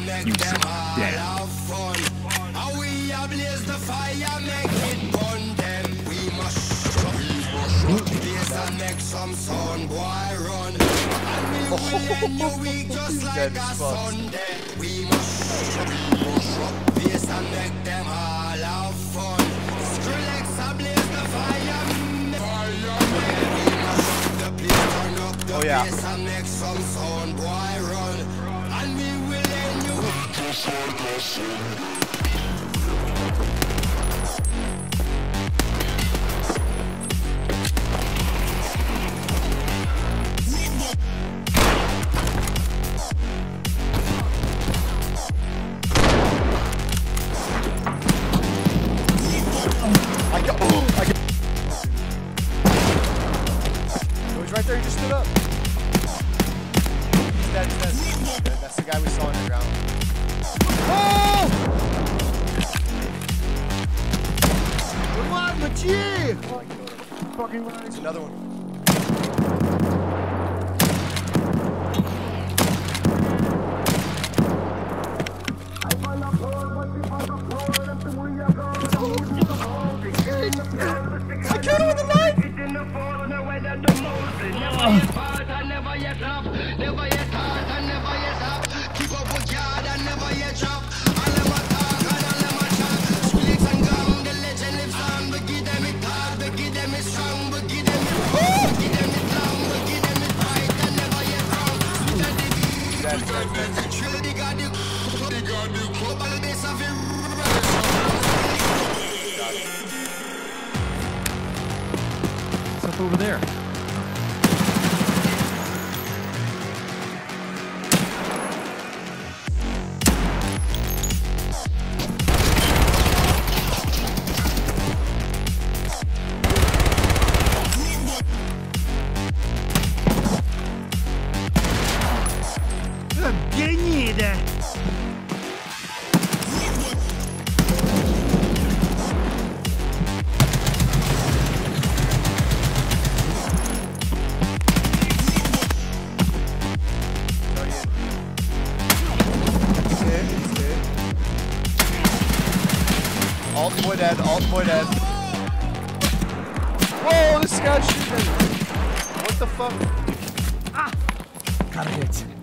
make them all have fun. And we ablaze the fire, make it burn them. We must shut this and make some sun, boy, run. And we will end your week just like a Sunday. We must shut this and make them all have fun. Skrillex ablaze the fire, we must shut the place, turn up the place and make some sun, boy, run. He was right there, he just stood up. He's dead, he's dead. That's the guy we saw on the ground. Oh! Good one, Machi! Fucking right. There's another one. I killed him with a knife! It's up over there. Boy dead, alt boy dead. Whoa, this guy's shooting. What the fuck? Ah! Got a hit.